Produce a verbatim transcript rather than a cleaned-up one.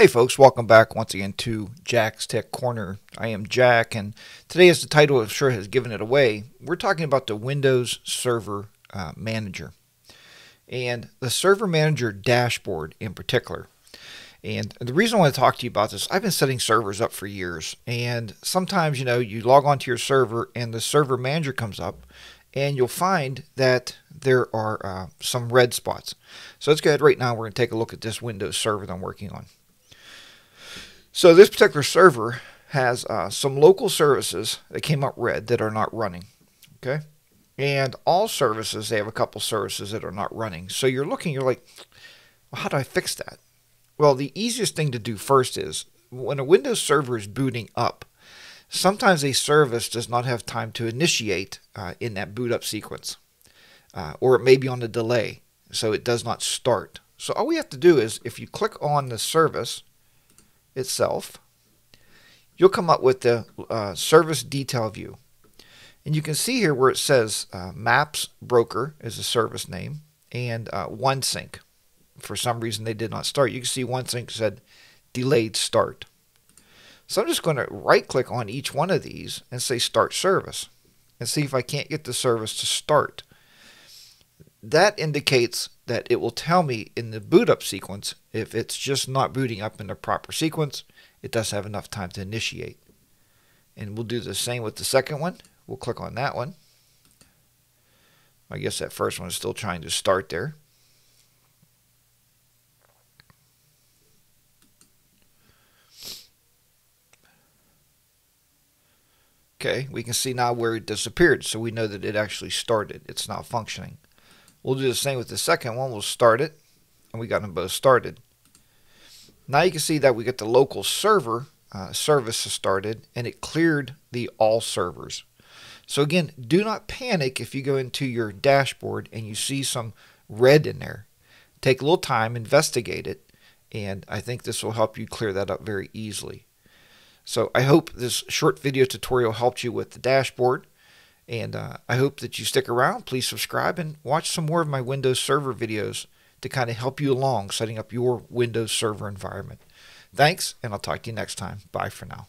Hey folks, welcome back once again to Jack's Tech Corner. I am Jack, and today, as the title I'm sure has given it away, we're talking about the Windows Server uh, Manager and the Server Manager dashboard in particular. And the reason I want to talk to you about this, I've been setting servers up for years, and sometimes, you know, you log onto your server and the Server Manager comes up and you'll find that there are uh, some red spots. So let's go ahead right now, we're going to take a look at this Windows server that I'm working on. So this particular server has uh, some local services that came up red that are not running, okay? And all services, they have a couple services that are not running. So you're looking, you're like, well, how do I fix that? Well, the easiest thing to do first is when a Windows server is booting up, sometimes a service does not have time to initiate uh, in that boot up sequence, uh, or it may be on a delay, so it does not start. So all we have to do is if you click on the service itself, you'll come up with the uh, service detail view, and you can see here where it says uh, Maps Broker is a service name, and uh, OneSync. For some reason they did not start. You can see OneSync said delayed start. So I'm just going to right click on each one of these and say start service, and see if I can't get the service to start. That indicates that it will tell me in the boot up sequence if it's just not booting up in the proper sequence, it doesn't have enough time to initiate. And we'll do the same with the second one. We'll click on that one. I guess that first one is still trying to start there. Okay, we can see now where it disappeared, so we know that it actually started. It's not functioning. We'll do the same with the second one. We'll start it, and we got them both started. Now you can see that we got the local server uh, service started, and it cleared the all servers. So again, do not panic if you go into your dashboard and you see some red in there. Take a little time, investigate it, and I think this will help you clear that up very easily. So I hope this short video tutorial helped you with the dashboard. And uh, I hope that you stick around. Please subscribe and watch some more of my Windows Server videos to kind of help you along setting up your Windows Server environment. Thanks, and I'll talk to you next time. Bye for now.